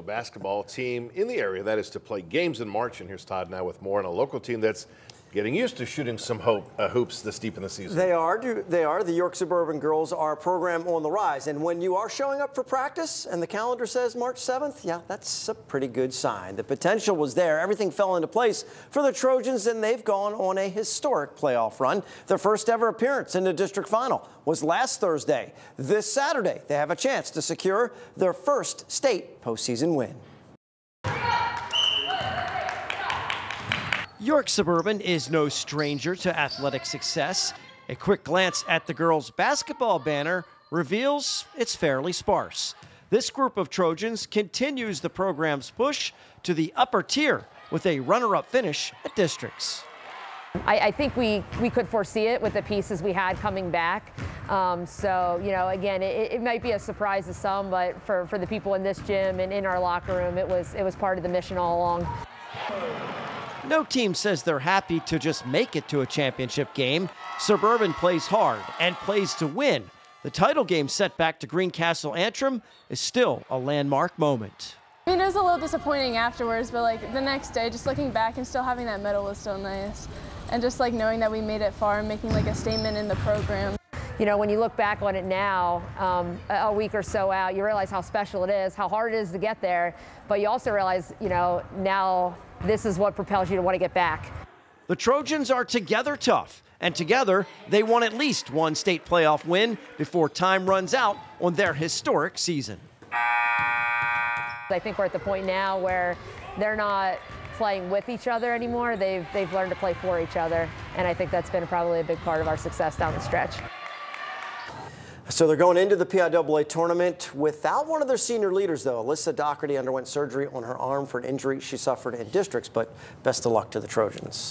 Basketball team in the area that is to play games in March, and here's Todd now with more on a local team that's getting used to shooting some hoops this deep in the season. They are. The York Suburban girls are a program on the rise, and when you are showing up for practice and the calendar says March 7th, yeah, that's a pretty good sign. The potential was there. Everything fell into place for the Trojans, and they've gone on a historic playoff run. Their first ever appearance in the district final was last Thursday. This Saturday, they have a chance to secure their first state postseason win. York Suburban is no stranger to athletic success. A quick glance at the girls' basketball banner reveals it's fairly sparse. This group of Trojans continues the program's push to the upper tier with a runner-up finish at districts. I think we could foresee it with the pieces we had coming back. So, you know, again, it might be a surprise to some, but for the people in this gym and in our locker room, it was part of the mission all along. No team says they're happy to just make it to a championship game. Suburban plays hard and plays to win. The title game setback to Greencastle-Antrim is still a landmark moment. I mean, it was a little disappointing afterwards, but like the next day, just looking back and still having that medal was still nice. And just like knowing that we made it far and making like a statement in the program. You know, when you look back on it now, a week or so out, you realize how special it is, how hard it is to get there, but you also realize, you know, now this is what propels you to want to get back. The Trojans are together tough, and together they want at least one state playoff win before time runs out on their historic season. I think we're at the point now where they're not playing with each other anymore. They've learned to play for each other, and I think that's been probably a big part of our success down the stretch. So they're going into the PIAA tournament without one of their senior leaders, though. Alyssa Doherty underwent surgery on her arm for an injury she suffered in districts, but best of luck to the Trojans.